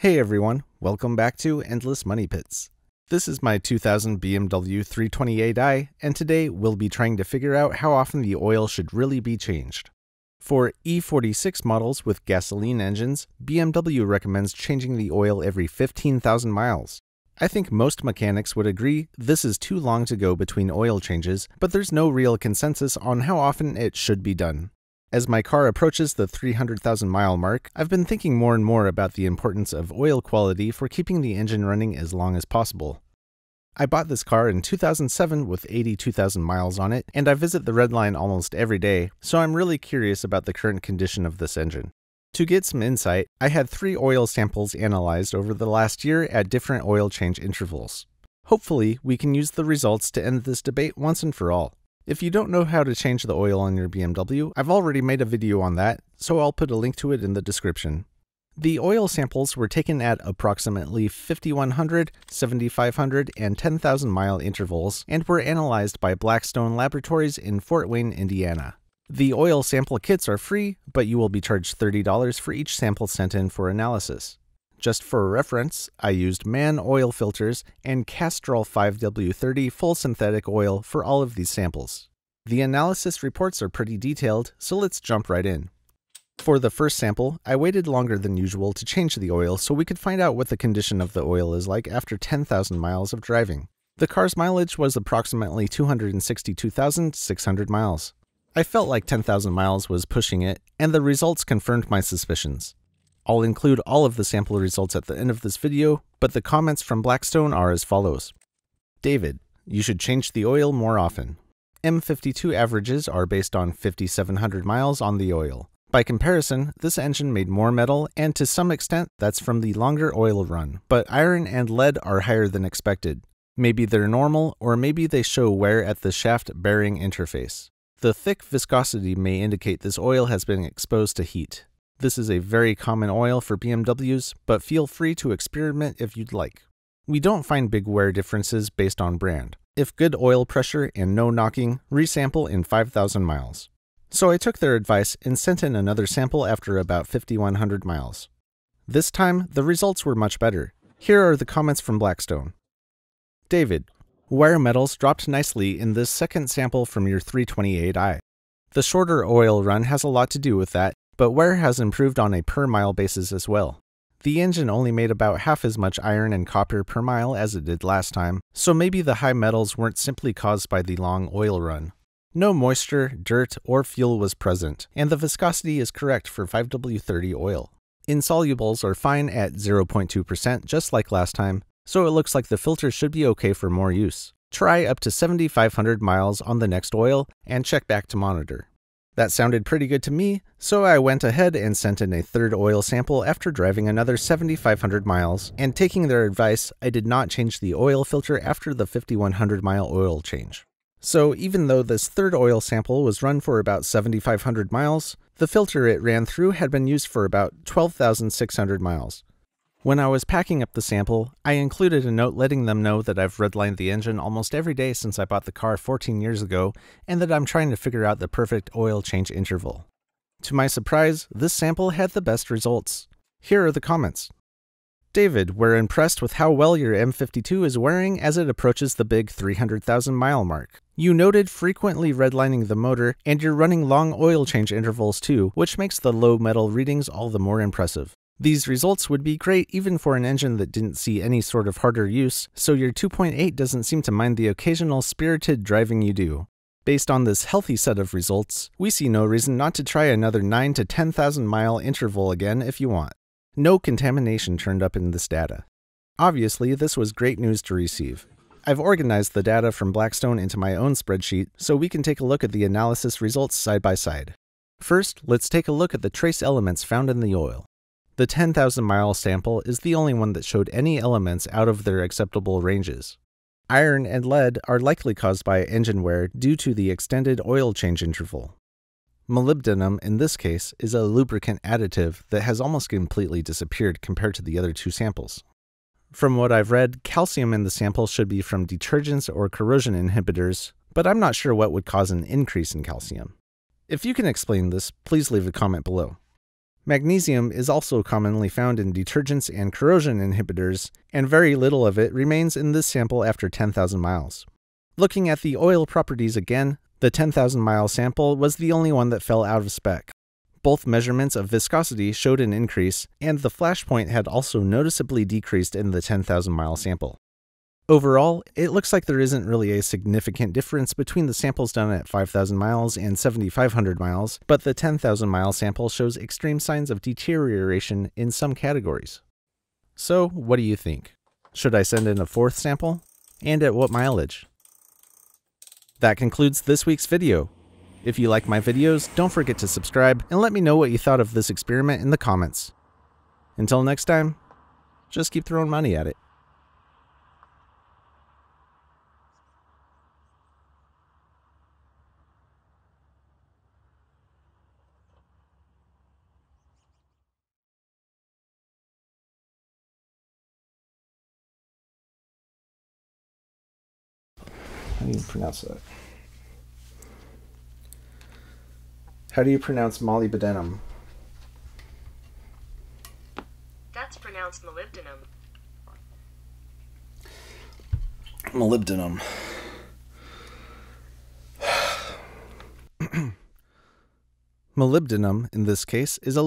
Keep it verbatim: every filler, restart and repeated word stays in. Hey everyone, welcome back to Endless Money Pits. This is my two thousand B M W three twenty-eight i, and today we'll be trying to figure out how often the oil should really be changed. For E forty-six models with gasoline engines, B M W recommends changing the oil every fifteen thousand miles. I think most mechanics would agree this is too long to go between oil changes, but there's no real consensus on how often it should be done. As my car approaches the three hundred thousand mile mark, I've been thinking more and more about the importance of oil quality for keeping the engine running as long as possible. I bought this car in two thousand seven with eighty-two thousand miles on it, and I visit the red line almost every day, so I'm really curious about the current condition of this engine. To get some insight, I had three oil samples analyzed over the last year at different oil change intervals. Hopefully, we can use the results to end this debate once and for all. If you don't know how to change the oil on your B M W, I've already made a video on that, so I'll put a link to it in the description. The oil samples were taken at approximately fifty-one hundred, seventy-five hundred, and ten thousand mile intervals and were analyzed by Blackstone Laboratories in Fort Wayne, Indiana. The oil sample kits are free, but you will be charged thirty dollars for each sample sent in for analysis. Just for reference, I used Mann oil filters and Castrol five W thirty full synthetic oil for all of these samples. The analysis reports are pretty detailed, so let's jump right in. For the first sample, I waited longer than usual to change the oil so we could find out what the condition of the oil is like after ten thousand miles of driving. The car's mileage was approximately two hundred sixty-two thousand six hundred miles. I felt like ten thousand miles was pushing it, and the results confirmed my suspicions. I'll include all of the sample results at the end of this video, but the comments from Blackstone are as follows. David, you should change the oil more often. M fifty-two averages are based on fifty-seven hundred miles on the oil. By comparison, this engine made more metal, and to some extent that's from the longer oil run, but iron and lead are higher than expected. Maybe they're normal, or maybe they show wear at the shaft bearing interface. The thick viscosity may indicate this oil has been exposed to heat. This is a very common oil for B M Ws, but feel free to experiment if you'd like. We don't find big wear differences based on brand. If good oil pressure and no knocking, resample in five thousand miles. So I took their advice and sent in another sample after about fifty-one hundred miles. This time, the results were much better. Here are the comments from Blackstone. David, wear metals dropped nicely in this second sample from your three twenty-eight i. The shorter oil run has a lot to do with that, but wear has improved on a per mile basis as well. The engine only made about half as much iron and copper per mile as it did last time, so maybe the high metals weren't simply caused by the long oil run. No moisture, dirt, or fuel was present, and the viscosity is correct for five W thirty oil. Insolubles are fine at zero point two percent just like last time, so it looks like the filter should be okay for more use. Try up to seventy-five hundred miles on the next oil and check back to monitor. That sounded pretty good to me, so I went ahead and sent in a third oil sample after driving another seventy-five hundred miles, and taking their advice, I did not change the oil filter after the fifty-one hundred mile oil change. So even though this third oil sample was run for about seventy-five hundred miles, the filter it ran through had been used for about twelve thousand six hundred miles. When I was packing up the sample, I included a note letting them know that I've redlined the engine almost every day since I bought the car fourteen years ago, and that I'm trying to figure out the perfect oil change interval. To my surprise, this sample had the best results. Here are the comments. David, we're impressed with how well your M fifty-two is wearing as it approaches the big three hundred thousand mile mark. You noted frequently redlining the motor, and you're running long oil change intervals too, which makes the low metal readings all the more impressive. These results would be great even for an engine that didn't see any sort of harder use, so your two point eight doesn't seem to mind the occasional spirited driving you do. Based on this healthy set of results, we see no reason not to try another nine to ten thousand mile interval again if you want. No contamination turned up in this data. Obviously, this was great news to receive. I've organized the data from Blackstone into my own spreadsheet, so we can take a look at the analysis results side by side. First, let's take a look at the trace elements found in the oil. The ten thousand mile sample is the only one that showed any elements out of their acceptable ranges. Iron and lead are likely caused by engine wear due to the extended oil change interval. Molybdenum, in this case, is a lubricant additive that has almost completely disappeared compared to the other two samples. From what I've read, calcium in the sample should be from detergents or corrosion inhibitors, but I'm not sure what would cause an increase in calcium. If you can explain this, please leave a comment below. Magnesium is also commonly found in detergents and corrosion inhibitors, and very little of it remains in this sample after ten thousand miles. Looking at the oil properties again, the ten thousand mile sample was the only one that fell out of spec. Both measurements of viscosity showed an increase, and the flash point had also noticeably decreased in the ten thousand mile sample. Overall, it looks like there isn't really a significant difference between the samples done at five thousand miles and seven thousand five hundred miles, but the ten thousand mile sample shows extreme signs of deterioration in some categories. So, what do you think? Should I send in a fourth sample? And at what mileage? That concludes this week's video. If you like my videos, don't forget to subscribe and let me know what you thought of this experiment in the comments. Until next time, just keep throwing money at it. How do you pronounce that? How do you pronounce molybdenum? That's pronounced molybdenum. Molybdenum. Molybdenum, in this case, is a